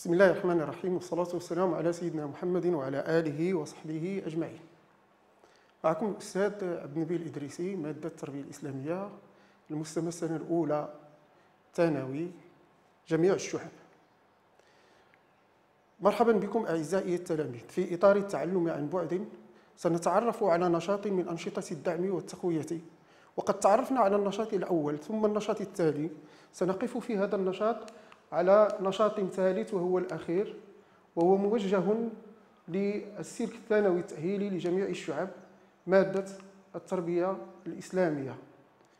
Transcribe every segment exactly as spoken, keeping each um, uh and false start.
بسم الله الرحمن الرحيم، والصلاة والسلام على سيدنا محمد وعلى آله وصحبه أجمعين. معكم الأستاذ عبد النبي الإدريسي، مادة التربية الإسلامية، المستمى السنة الأولى ثانوي، جميع الشعب. مرحبا بكم أعزائي التلاميذ. في إطار التعلم عن بعد سنتعرف على نشاط من أنشطة الدعم والتقوية. وقد تعرفنا على النشاط الأول ثم النشاط التالي. سنقف في هذا النشاط على نشاط ثالث وهو الأخير، وهو موجه للسلك الثانوي التأهيلي لجميع الشعب، مادة التربية الإسلامية،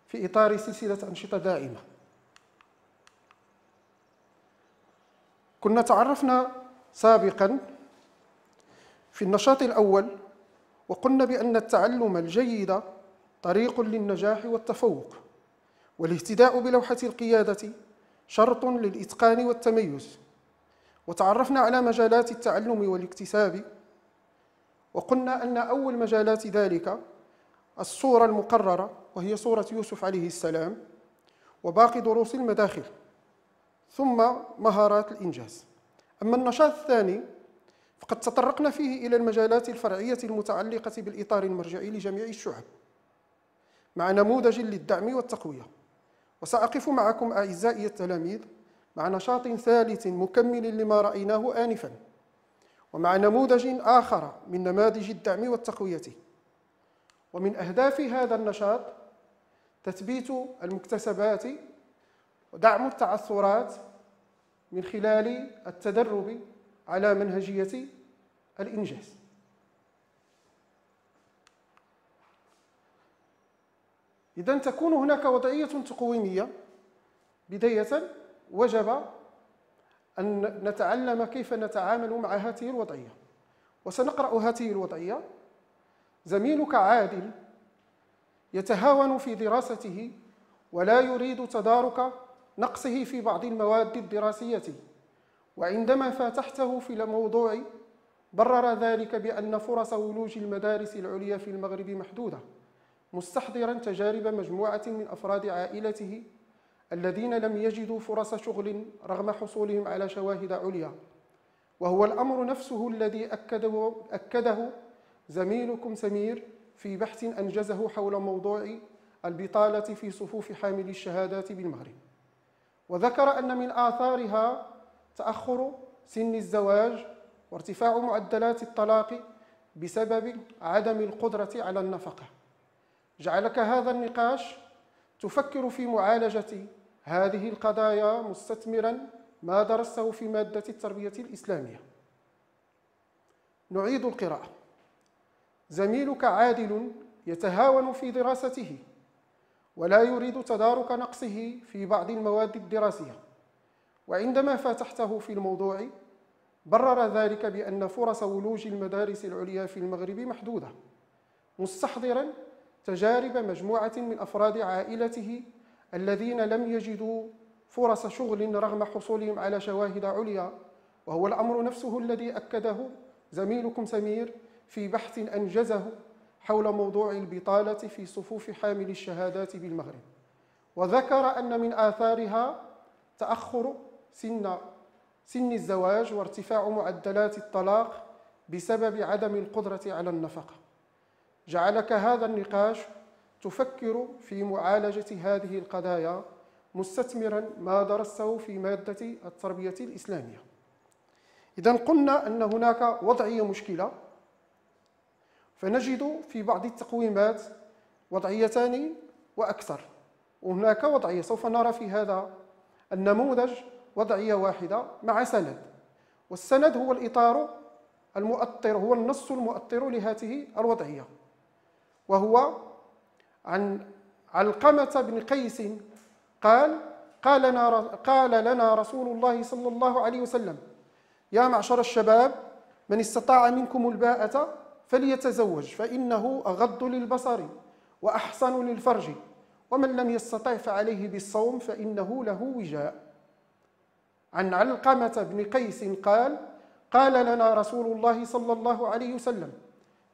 في إطار سلسلة أنشطة دائمة. كنا تعرفنا سابقا في النشاط الأول وقلنا بأن التعلم الجيد طريق للنجاح والتفوق، والاهتداء بلوحة القيادة شرط للإتقان والتميز. وتعرفنا على مجالات التعلم والاكتساب، وقلنا أن أول مجالات ذلك الصورة المقررة وهي صورة يوسف عليه السلام، وباقي دروس المداخل، ثم مهارات الإنجاز. أما النشاط الثاني فقد تطرقنا فيه إلى المجالات الفرعية المتعلقة بالإطار المرجعي لجميع الشعب، مع نموذج للدعم والتقوية. وسأقف معكم أعزائي التلاميذ مع نشاط ثالث مكمل لما رأيناه آنفا، ومع نموذج آخر من نماذج الدعم والتقوية. ومن أهداف هذا النشاط تثبيت المكتسبات ودعم التعثرات من خلال التدرب على منهجية الإنجاز. إذن تكون هناك وضعية تقويمية. بداية وجب أن نتعلم كيف نتعامل مع هذه الوضعية، وسنقرأ هذه الوضعية. زميلك عادل يتهاون في دراسته ولا يريد تدارك نقصه في بعض المواد الدراسية، وعندما فاتحته في الموضوع برر ذلك بأن فرص ولوج المدارس العليا في المغرب محدودة، مستحضرا تجارب مجموعة من أفراد عائلته الذين لم يجدوا فرص شغل رغم حصولهم على شواهد عليا، وهو الأمر نفسه الذي أكده, أكده زميلكم سمير في بحث أنجزه حول موضوع البطالة في صفوف حاملي الشهادات بالمغرب. وذكر أن من آثارها تأخر سن الزواج وارتفاع معدلات الطلاق بسبب عدم القدرة على النفقة. جعلك هذا النقاش تفكر في معالجة هذه القضايا مستثمراً ما درسته في مادة التربية الإسلامية. نعيد القراءة. زميلك عادل يتهاون في دراسته ولا يريد تدارك نقصه في بعض المواد الدراسية، وعندما فاتحته في الموضوع برر ذلك بأن فرص ولوج المدارس العليا في المغرب محدودة، مستحضراً تجارب مجموعة من أفراد عائلته الذين لم يجدوا فرص شغل رغم حصولهم على شواهد عليا، وهو الأمر نفسه الذي أكده زميلكم سمير في بحث أنجزه حول موضوع البطالة في صفوف حامل الشهادات بالمغرب. وذكر أن من آثارها تأخر سن, سن الزواج وارتفاع معدلات الطلاق بسبب عدم القدرة على النفقة. جعلك هذا النقاش تفكر في معالجة هذه القضايا مستثمراً ما درسته في مادة التربية الإسلامية. إذن قلنا أن هناك وضعية مشكلة، فنجد في بعض التقويمات وضعيتان وأكثر، وهناك وضعية سوف نرى في هذا النموذج وضعية واحدة مع سند، والسند هو الإطار المؤطر، هو النص المؤطر لهذه الوضعية، وهو عن علقمة بن قيس قال قال لنا, قال لنا رسول الله صلى الله عليه وسلم: يا معشر الشباب، من استطاع منكم الباءة فليتزوج، فإنه أغض للبصر وأحسن للفرج، ومن لم يستطع فعليه بالصوم، فإنه له وجاء. عن علقمة بن قيس قال قال لنا رسول الله صلى الله عليه وسلم: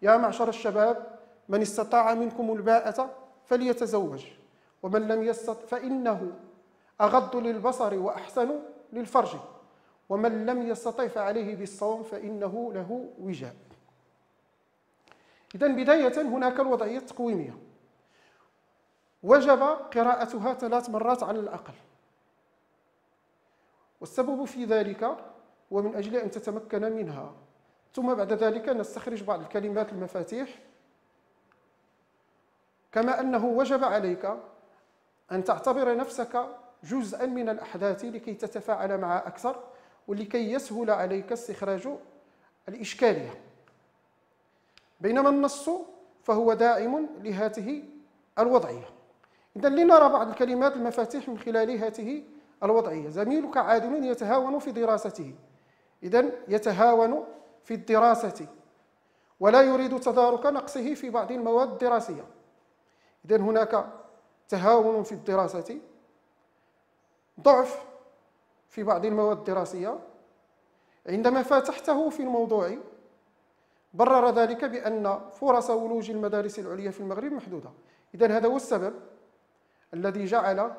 يا معشر الشباب، من استطاع منكم الباءة فليتزوج، ومن لم يستطع فإنه أغض للبصر وأحسن للفرج، ومن لم يستطع فعليه بالصوم فإنه له وجاء. إذن بداية هناك الوضعية التقويمية، وجب قراءتها ثلاث مرات على الأقل، والسبب في ذلك ومن أجل أن تتمكن منها. ثم بعد ذلك نستخرج بعض الكلمات المفاتيح، كما أنه وجب عليك أن تعتبر نفسك جزءا من الأحداث لكي تتفاعل معها أكثر، ولكي يسهل عليك استخراج الإشكالية. بينما النص فهو داعم لهذه الوضعية. إذن لنرى بعض الكلمات المفاتيح من خلال هذه الوضعية. زميلك عادل يتهاون في دراسته، إذن يتهاون في الدراسة ولا يريد تدارك نقصه في بعض المواد الدراسية، إذن هناك تهاون في الدراسة، ضعف في بعض المواد الدراسية. عندما فاتحته في الموضوع برر ذلك بأن فرص ولوج المدارس العليا في المغرب محدودة. إذن هذا هو السبب الذي جعل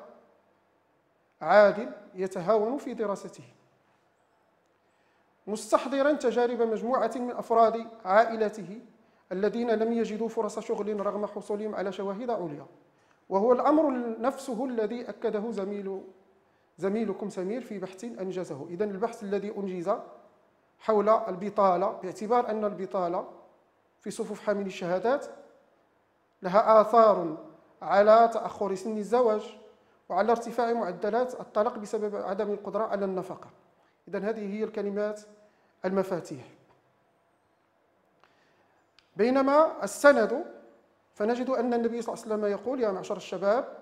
عادل يتهاون في دراسته. مستحضرا تجارب مجموعة من أفراد عائلته الذين لم يجدوا فرص شغل رغم حصولهم على شواهد عليا، وهو الأمر نفسه الذي أكده زميل زميلكم سمير في بحث أنجزه. إذن البحث الذي أنجز حول البطالة، باعتبار أن البطالة في صفوف حامل الشهادات لها آثار على تأخر سن الزواج وعلى ارتفاع معدلات الطلاق بسبب عدم القدرة على النفقة. إذن هذه هي الكلمات المفاتيح. بينما السند فنجد أن النبي صلى الله عليه وسلم يقول: يا معشر الشباب،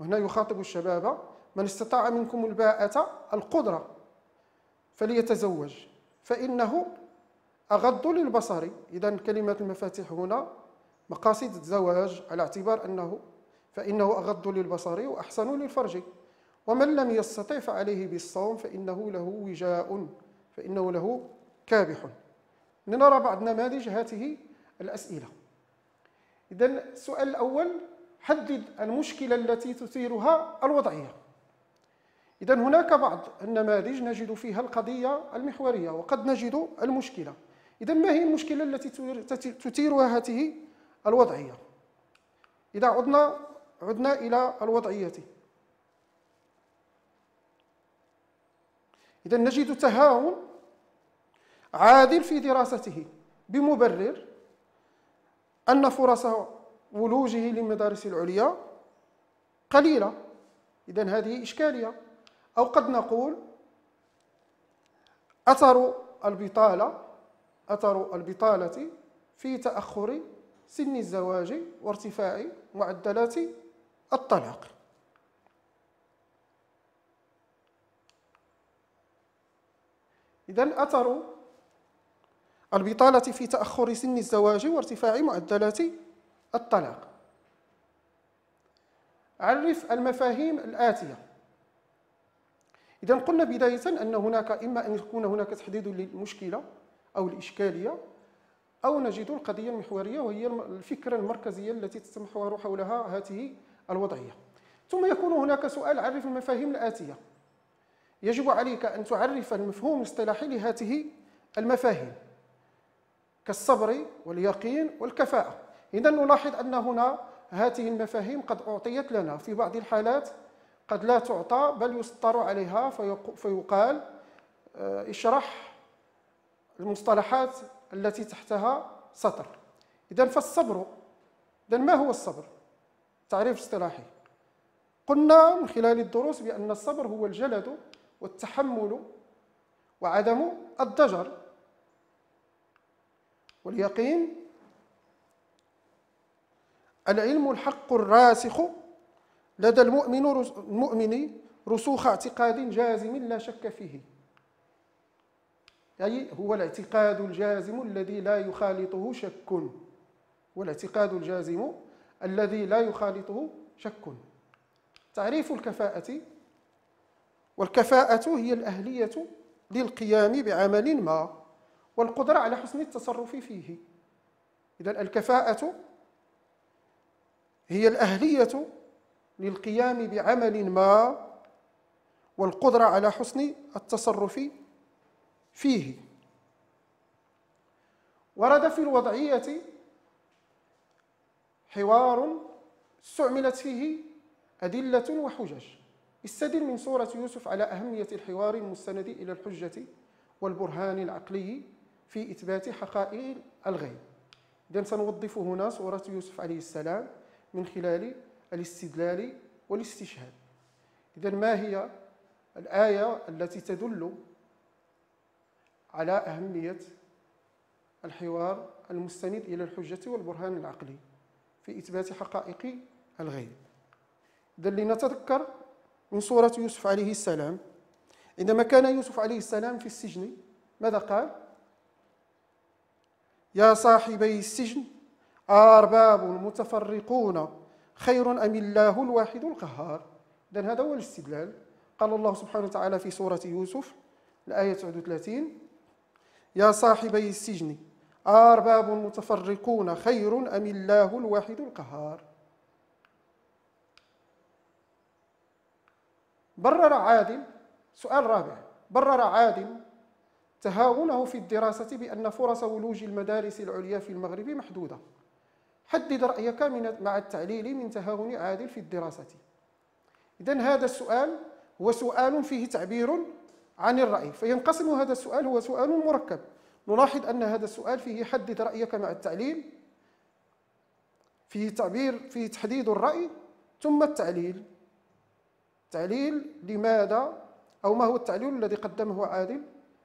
وهنا يخاطب الشباب، من استطاع منكم الباءة القدرة فليتزوج فإنه أغض للبصر. إذن كلمة المفاتيح هنا مقاصد الزواج، على اعتبار أنه فإنه أغض للبصر وأحسن للفرج، ومن لم يستطع فعليه بالصوم فإنه له وجاء، فإنه له كابح. لنرى بعض نماذج هذه الأسئلة. إذن السؤال الأول: حدد المشكلة التي تثيرها الوضعية. إذن هناك بعض النماذج نجد فيها القضية المحورية وقد نجد المشكلة. إذن ما هي المشكلة التي تثيرها هذه الوضعية؟ إذا عدنا عدنا إلى الوضعية، إذن نجد تهاون عادل في دراسته بمبرر أن فرص ولوجه للمدارس العليا قليلة. إذن هذه إشكالية. أو قد نقول أثر البطالة أثر البطالة في تأخر سن الزواج وارتفاع معدلات الطلاق. إذن أثر البطالة في تأخر سن الزواج وارتفاع معدلات الطلاق. عرف المفاهيم الآتية. إذن قلنا بداية أن هناك إما أن يكون هناك تحديد للمشكلة أو الإشكالية، أو نجد القضية المحورية وهي الفكرة المركزية التي تتمحور حولها هذه الوضعية. ثم يكون هناك سؤال: عرف المفاهيم الآتية. يجب عليك أن تعرف المفهوم الاصطلاحي لهذه المفاهيم كالصبر واليقين والكفاءة. إذن نلاحظ أن هنا هذه المفاهيم قد أعطيت لنا، في بعض الحالات قد لا تعطى بل يسطر عليها فيقال اشرح المصطلحات التي تحتها سطر. إذن فالصبر، إذن ما هو الصبر؟ تعريف اصطلاحي. قلنا من خلال الدروس بأن الصبر هو الجلد والتحمل وعدم الضجر. واليقين العلم الحق الراسخ لدى المؤمن المؤمن رسوخ اعتقاد جازم لا شك فيه، يعني هو الاعتقاد الجازم الذي لا يخالطه شك، والاعتقاد الجازم الذي لا يخالطه شك. تعريف الكفاءة: والكفاءة هي الأهلية للقيام بعمل ما والقدرة على حسن التصرف فيه. إذن الكفاءة هي الأهلية للقيام بعمل ما والقدرة على حسن التصرف فيه. ورد في الوضعية حوار استعملت فيه أدلة وحجج. استدل من سورة يوسف على أهمية الحوار المستند إلى الحجة والبرهان العقلي في إثبات حقائق الغيب. إذن سنوظف هنا سورة يوسف عليه السلام من خلال الاستدلال والاستشهاد. إذن ما هي الآية التي تدل على أهمية الحوار المستند إلى الحجة والبرهان العقلي في إثبات حقائق الغيب؟ إذن لنتذكر من سورة يوسف عليه السلام عندما كان يوسف عليه السلام في السجن ماذا قال؟ يا صاحبي السجن أرباب متفرقون خير أم الله الواحد القهار. إذن هذا هو الاستدلال. قال الله سبحانه وتعالى في سورة يوسف الآية تسعة وثلاثين يا صاحبي السجن أرباب متفرقون خير أم الله الواحد القهار. برر عادل، سؤال رابع، برر عادل تهاونه في الدراسة بأن فرص ولوج المدارس العليا في المغرب محدودة. حدد رأيك من مع التعليل من تهاون عادل في الدراسة. إذن هذا السؤال هو سؤال فيه تعبير عن الرأي، فينقسم هذا السؤال، هو سؤال مركب. نلاحظ أن هذا السؤال فيه حدد رأيك مع التعليل، فيه تعبير، فيه تحديد الرأي ثم التعليل. تعليل لماذا أو ما هو التعليل الذي قدمه عادل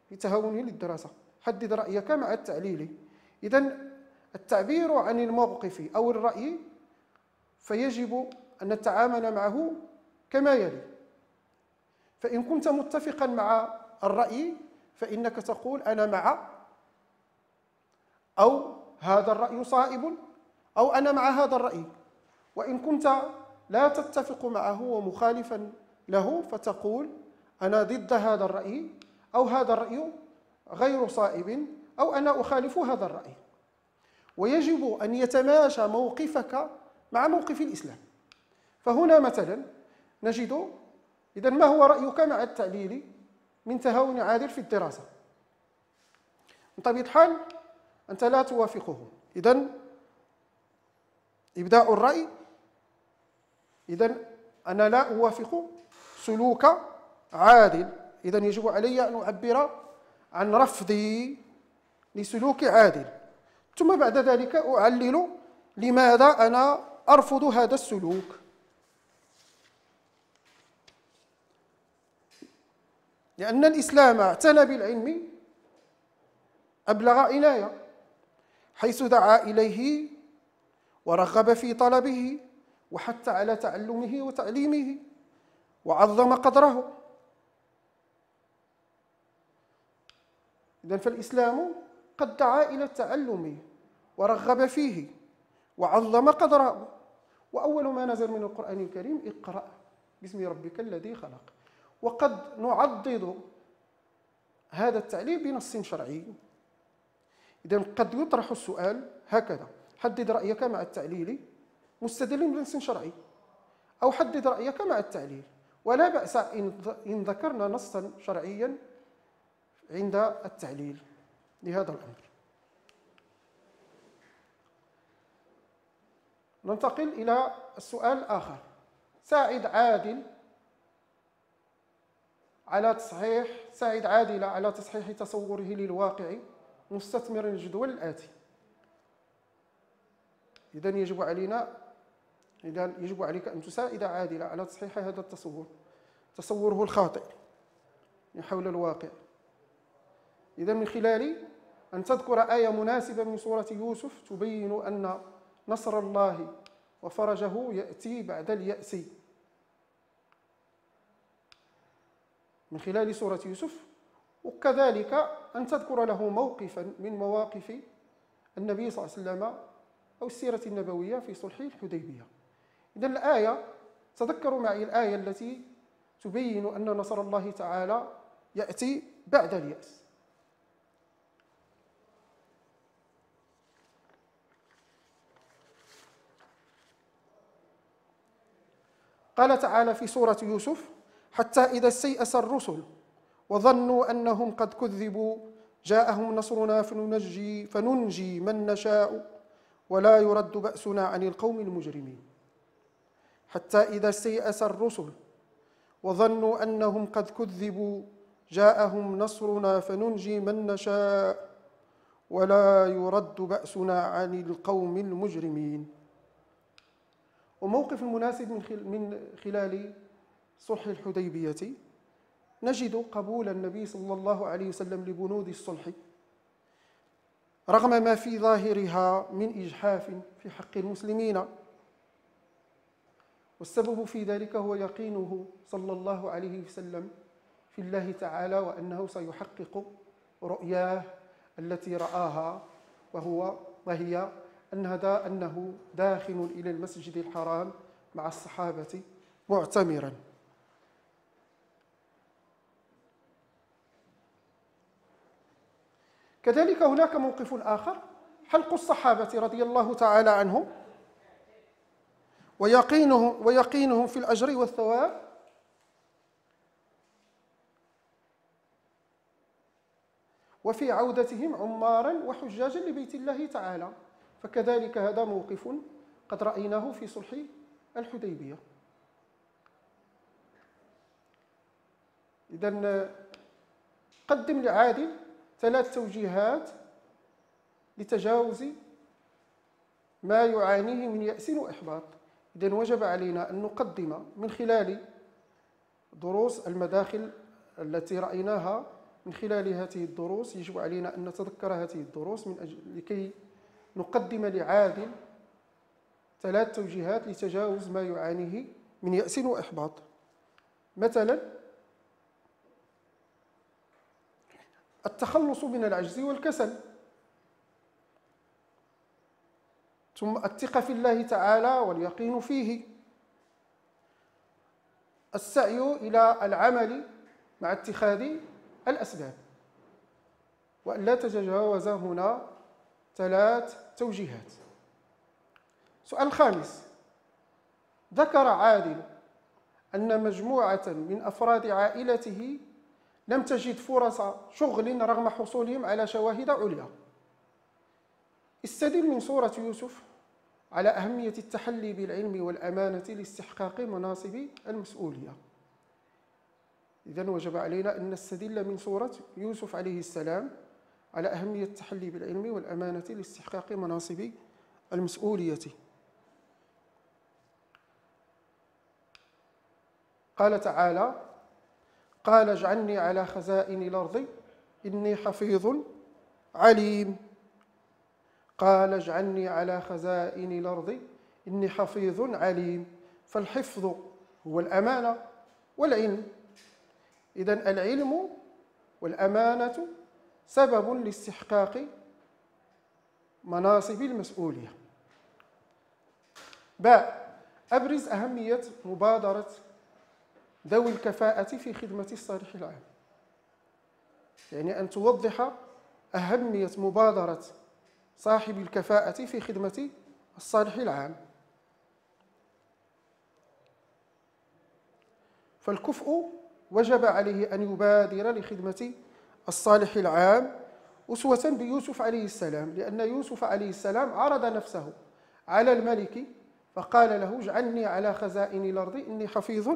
في تهاونه للدراسة؟ حدد رأيك مع التعليل. إذن التعبير عن الموقف أو الرأي فيجب أن نتعامل معه كما يلي. فإن كنت متفقا مع الرأي فإنك تقول أنا مع، أو هذا الرأي صائب، أو أنا مع هذا الرأي. وإن كنت لا تتفق معه ومخالفا له فتقول أنا ضد هذا الرأي، أو هذا الرأي غير صائب، أو أنا أخالف هذا الرأي. ويجب أن يتماشى موقفك مع موقف الإسلام. فهنا مثلا نجد إذا ما هو رأيك مع التعليل من تهاون عادل في الدراسة. من طبيعة الحال أنت لا توافقه. إذا إبداء الرأي، إذا أنا لا أوافق سلوك عادل. إذا يجب علي أن أعبر عن رفضي لسلوك عادل، ثم بعد ذلك أعلل لماذا أنا أرفض هذا السلوك. لأن الإسلام اعتنى بالعلم أبلغ عناية، حيث دعا إليه ورغب في طلبه وحتى على تعلمه وتعليمه وعظم قدره. إذن فالإسلام قد دعا إلى التعلم ورغب فيه وعظم قدره. وأول ما نزل من القرآن الكريم اقرأ باسم ربك الذي خلق. وقد نعضد هذا التعليل بنص شرعي. إذن قد يطرح السؤال هكذا: حدد رأيك مع التعليل مستدلا بنص شرعي، أو حدد رأيك مع التعليل. ولا بأس إن ذكرنا نصا شرعيا عند التعليل لهذا الأمر. ننتقل إلى السؤال الآخر: ساعد عادل على تصحيح ساعد عادل على تصحيح تصوره للواقع مستثمرا الجدول الآتي. إذن يجب علينا إذن يجب عليك أن تساعد عادل على تصحيح هذا التصور، تصوره الخاطئ حول الواقع، إذن من خلال أن تذكر آية مناسبة من سورة يوسف تبين أن نصر الله وفرجه يأتي بعد اليأس. من خلال سورة يوسف، وكذلك أن تذكر له موقفا من مواقف النبي صلى الله عليه وسلم أو السيرة النبوية في صلح الحديبية. إذن الآية، تذكروا معي الآية التي تبين أن نصر الله تعالى يأتي بعد اليأس. قال تعالى في سورة يوسف: حتى إذا استيأس الرسل وظنوا أنهم قد كذبوا جاءهم نصرنا فننجي فننجي من نشاء ولا يرد بأسنا عن القوم المجرمين. حتى إذا استيأس الرسل وظنوا أنهم قد كذبوا جاءهم نصرنا فننجي من نشاء ولا يرد بأسنا عن القوم المجرمين. وموقف المناسب من خلال صلح الحديبية نجد قبول النبي صلى الله عليه وسلم لبنود الصلح رغم ما في ظاهرها من إجحاف في حق المسلمين، والسبب في ذلك هو يقينه صلى الله عليه وسلم في الله تعالى وأنه سيحقق رؤياه التي رآها، وهو وهي أنه داخل إلى المسجد الحرام مع الصحابة معتمرا. كذلك هناك موقف آخر، حلق الصحابة رضي الله تعالى عنهم ويقينهم, ويقينهم في الأجر والثواب وفي عودتهم عمارا وحجاجا لبيت الله تعالى، فكذلك هذا موقف قد رأيناه في صلح الحديبية. إذن قدم لعادل ثلاث توجيهات لتجاوز ما يعانيه من يأس وإحباط. إذن وجب علينا أن نقدم من خلال دروس المداخل التي رأيناها، من خلال هذه الدروس يجب علينا أن نتذكر هذه الدروس من أجل لكي نقدم لعادل ثلاث توجيهات لتجاوز ما يعانيه من يأس وإحباط. مثلا التخلص من العجز والكسل، ثم الثقة في الله تعالى واليقين فيه، السعي إلى العمل مع اتخاذ الأسباب. وألا تتجاوز هنا ثلاث توجيهات. سؤال الخامس: ذكر عادل أن مجموعة من أفراد عائلته لم تجد فرص شغل رغم حصولهم على شواهد عليا. استدل من سورة يوسف على أهمية التحلي بالعلم والأمانة لاستحقاق مناصب المسؤولية. إذن وجب علينا أن نستدل من سورة يوسف عليه السلام على أهمية التحلي بالعلم والأمانة لاستحقاق مناصب المسؤولية. قال تعالى: قال اجعلني على خزائن الأرض إني حفيظ عليم. قال اجعلني على خزائن الأرض إني حفيظ عليم. فالحفظ هو الأمانة والعلم. إذن العلم والأمانة سبب لاستحقاق مناصب المسؤولية. باء: أبرز أهمية مبادرة ذوي الكفاءة في خدمة الصالح العام. يعني أن توضح أهمية مبادرة صاحب الكفاءة في خدمة الصالح العام. فالكفء وجب عليه أن يبادر لخدمة الصالح العام أسوة بيوسف عليه السلام، لأن يوسف عليه السلام عرض نفسه على الملك فقال له: اجعلني على خزائن الأرض إني حفيظ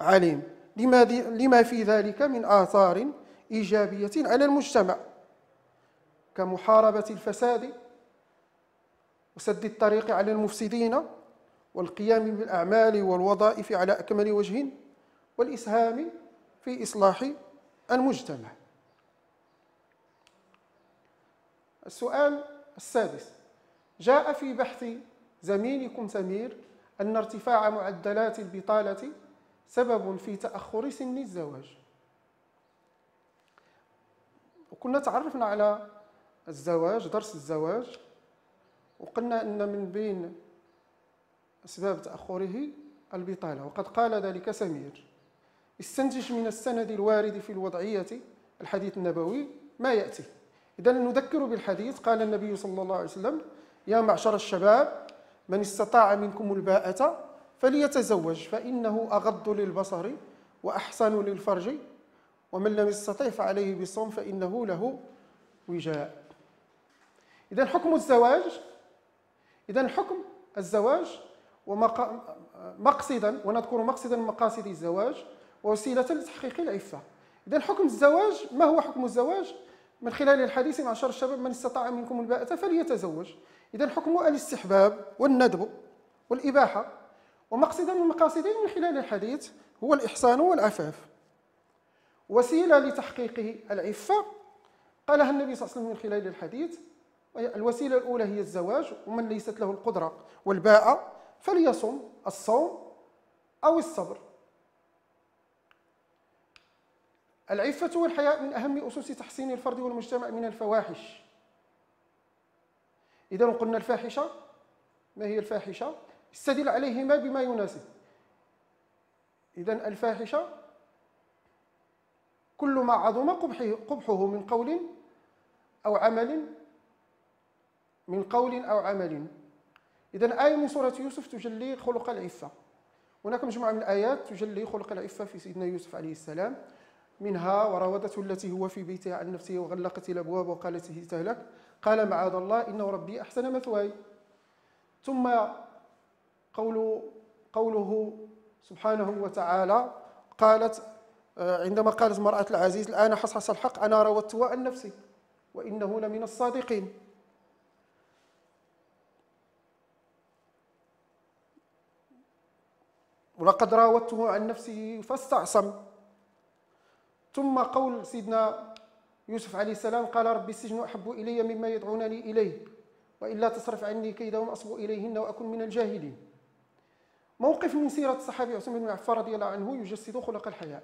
عليم، لما في ذلك من آثار إيجابية على المجتمع كمحاربة الفساد وسد الطريق على المفسدين والقيام بالأعمال والوظائف على أكمل وجه والإسهام في إصلاح المجتمع. السؤال السادس: جاء في بحث زميلكم سمير أن ارتفاع معدلات البطالة سبب في تأخر سن الزواج. وكنا تعرفنا على الزواج، درس الزواج، وقلنا أن من بين أسباب تأخره البطالة، وقد قال ذلك سمير. استنتج من السند الوارد في الوضعية الحديث النبوي ما يأتي. إذن نذكر بالحديث. قال النبي صلى الله عليه وسلم: يا معشر الشباب من استطاع منكم الباءة فليتزوج فإنه أغض للبصر وأحسن للفرج، ومن لم يستطع فعليه بالصوم فإنه له وجاء. إذن حكم الزواج، إذن حكم الزواج ومقصدا، ونذكر مقصدا مقاصد الزواج ووسيلة لتحقيق العفة. إذن حكم الزواج، ما هو حكم الزواج؟ من خلال الحديث معشر الشباب من استطاع منكم الباءة فليتزوج. إذن حكمه الاستحباب والندب والإباحة، ومقصدا من مقاصده من خلال الحديث هو الإحسان والعفاف. وسيلة لتحقيقه العفة قالها النبي صلى الله عليه وسلم من خلال الحديث، الوسيلة الأولى هي الزواج، ومن ليست له القدرة والباءة فليصم الصوم أو الصبر. العفة والحياء من أهم أسس تحسين الفرد والمجتمع من الفواحش. إذا قلنا الفاحشة، ما هي الفاحشة؟ استدل عليهما بما يناسب. إذا الفاحشة كل ما عظم قبحه من قول أو عمل، من قول أو عمل. إذا آية من سورة يوسف تجلي خلق العفة. هناك مجموعة من الآيات تجلي خلق العفة في سيدنا يوسف عليه السلام، منها وراودته التي هو في بيتها عن نفسه وغلقت الأبواب وقالت هي تهلك، قال معاذ الله إنه ربي أحسن مثواي. ثم قول قوله سبحانه وتعالى، قالت عندما قالت امرأة العزيز الآن حصحص الحق أنا راودتها عن نفسي وإنه لمن الصادقين. ولقد راودته عن نفسه فاستعصم. ثم قول سيدنا يوسف عليه السلام، قال ربي السجن أحب إلي مما يدعونني إليه وإلا تصرف عني كيدهم أصب إليهن وأكن من الجاهلين. موقف من سيرة الصحابي عثمان بن عفان رضي الله عنه يجسد خلق الحياء.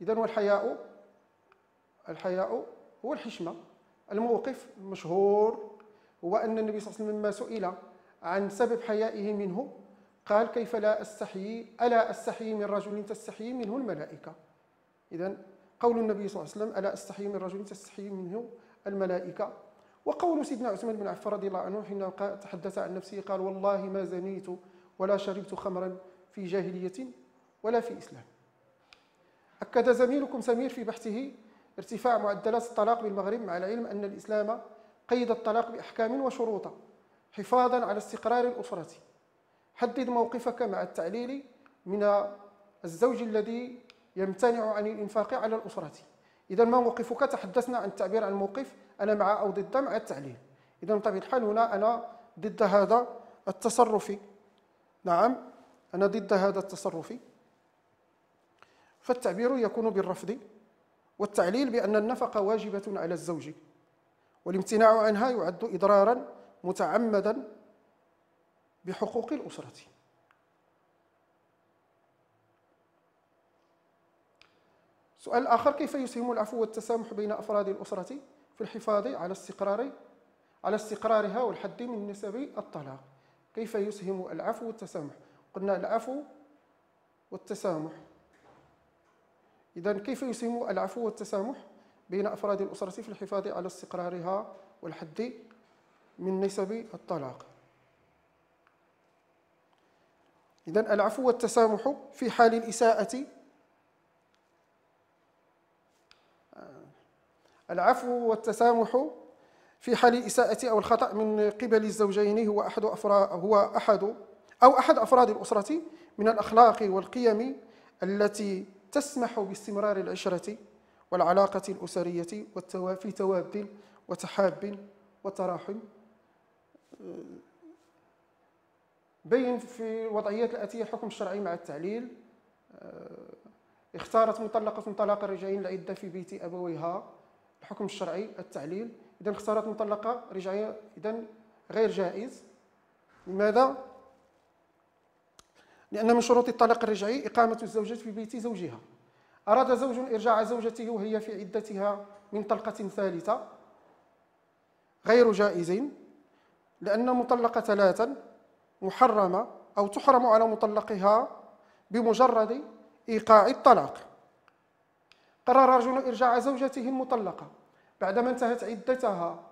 إذن والحياء، الحياء هو الحشمة. الموقف المشهور هو أن النبي صلى الله عليه وسلم لما سئل عن سبب حيائه منه قال كيف لا أستحيي، ألا أستحيي من رجل تستحيي منه الملائكة. إذن قول النبي صلى الله عليه وسلم ألا أستحيي من رجل تستحيي منه الملائكة. وقول سيدنا عثمان بن عفان رضي الله عنه حين تحدث عن نفسه قال والله ما زنيت ولا شربت خمرا في جاهلية ولا في إسلام. أكد زميلكم سمير في بحثه ارتفاع معدلات الطلاق بالمغرب، مع العلم أن الإسلام قيد الطلاق بأحكام وشروط حفاظا على استقرار الأسرة. حدد موقفك مع التعليل من الزوج الذي يمتنع عن الإنفاق على الأسرة. إذا ما موقفك؟ تحدثنا عن التعبير عن الموقف، أنا مع أو ضد، مع التعليل. إذا بطبيعة الحال هنا أنا ضد هذا التصرف، نعم أنا ضد هذا التصرف، فالتعبير يكون بالرفض، والتعليل بأن النفقة واجبة على الزوج والامتناع عنها يعد إضرارا متعمدا بحقوق الأسرة. سؤال آخر، كيف يسهم العفو والتسامح بين أفراد الأسرة في الحفاظ على استقرار على استقرارها والحد من نسب الطلاق؟ كيف يسهم العفو والتسامح؟ قلنا العفو والتسامح. إذن كيف يسهم العفو والتسامح بين أفراد الأسرة في الحفاظ على استقرارها والحد من نسب الطلاق؟ إذن العفو والتسامح في حال الإساءة. العفو والتسامح في حال الإساءة أو الخطأ من قبل الزوجين هو أحد أفراد هو أحد أو أحد أفراد الأسرة من الأخلاق والقيم التي تسمح باستمرار العشرة والعلاقة الأسرية في تواب وتحاب وتراحم. بين في الوضعيات الآتية الحكم الشرعي مع التعليل. اختارت مطلقة طلاق الرجعين العدة في بيت أبويها، الحكم الشرعي التعليل. إذا اختارت مطلقة رجعين، إذا غير جائز. لماذا؟ لأن من شروط الطلاق الرجعي إقامة الزوجة في بيت زوجها. أراد زوج إرجاع زوجته وهي في عدتها من طلقة ثالثة، غير جائز، لأن مطلقة ثلاثا محرمة أو تحرم على مطلقها بمجرد إيقاع الطلاق. قرر رجل إرجاع زوجته المطلقة بعدما انتهت عدتها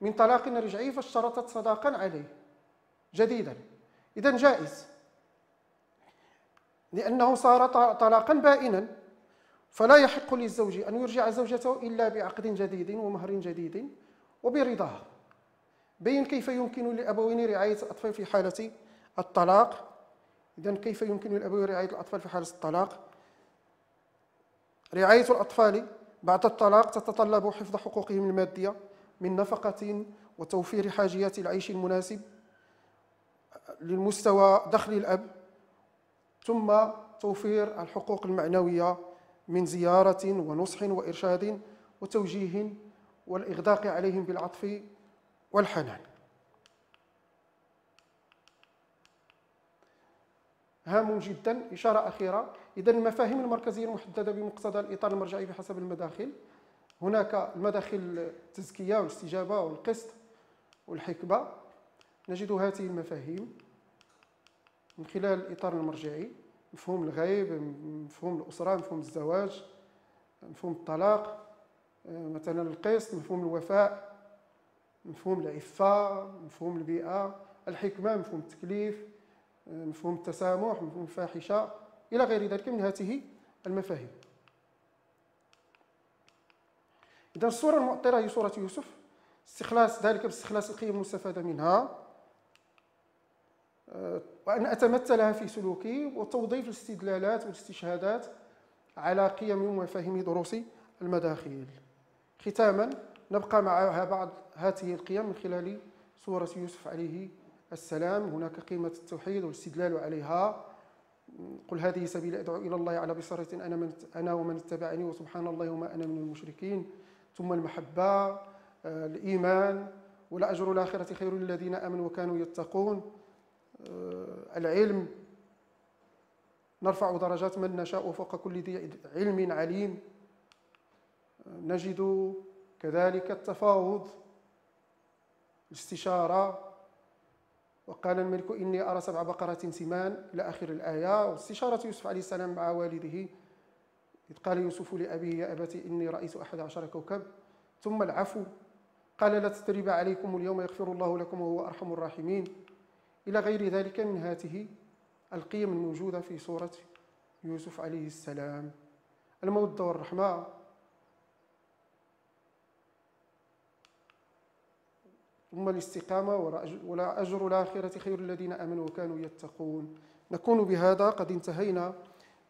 من طلاق رجعي فاشترطت صداقا عليه جديدا، إذن جائز. لأنه صار طلاقا بائنا، فلا يحق للزوج أن يرجع زوجته إلا بعقد جديد ومهر جديد وبرضاها. بين كيف يمكن للأبوين رعاية الأطفال في حالة الطلاق. إذن كيف يمكن للأبوين رعاية الأطفال في حالة الطلاق؟ رعاية الأطفال بعد الطلاق تتطلب حفظ حقوقهم المادية من نفقة وتوفير حاجيات العيش المناسب للمستوى دخل الأب، ثم توفير الحقوق المعنوية من زيارة ونصح وإرشاد وتوجيه والإغداق عليهم بالعطف والحنان. هام جدا. إشارة أخيرة، إذا المفاهيم المركزية المحددة بمقتضى الإطار المرجعي بحسب المداخل، هناك المداخل التزكية والاستجابة والقسط والحكمة، نجد هذه المفاهيم من خلال الإطار المرجعي: مفهوم الغيب، مفهوم الأسرة، مفهوم الزواج، مفهوم الطلاق، مثلا القسط، مفهوم الوفاء، مفهوم العفة، مفهوم البيئة، الحكمة، مفهوم التكليف، مفهوم التسامح، مفهوم الفاحشة، إلى غير ذلك من هذه المفاهيم. إذن الصورة المؤطرة هي صورة يوسف، استخلاص ذلك باستخلاص القيم المستفادة منها، وأن أتمثلها في سلوكي، وتوظيف الاستدلالات والاستشهادات على قيم ومفاهيم دروس المداخل. ختاما نبقى معها بعض هذه القيم من خلال صورة يوسف عليه السلام. هناك قيمة التوحيد والاستدلال عليها: قل هذه سبيل أدعو إلى الله على بصيرة أنا من أنا ومن اتبعني وسبحان الله وما أنا من المشركين. ثم المحبة، الإيمان، ولأجر الآخرة خير للذين آمنوا وكانوا يتقون. العلم، نرفع درجات من نشاء فوق كل ذي علم عليم. نجد كذلك التفاوض، الاستشارة، وقال الملك إني أرى سبع بقرات سمان، إلى آخر الآية. واستشارة يوسف عليه السلام مع والده، إذ قال يوسف لأبيه يا أبتي إني رأيت أحد عشر كوكب. ثم العفو، قال لا تثريب عليكم اليوم يغفر الله لكم وهو أرحم الراحمين، إلى غير ذلك من هذه القيم الموجودة في صورة يوسف عليه السلام. المودة والرحمة، ثم الاستقامة، ولا أجر الآخرة خير الذين آمنوا وكانوا يتقون. نكون بهذا قد انتهينا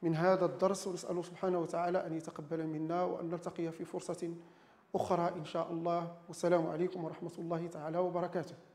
من هذا الدرس، ونسأله سبحانه وتعالى أن يتقبل منا، وأن نلتقي في فرصة أخرى إن شاء الله. والسلام عليكم ورحمة الله تعالى وبركاته.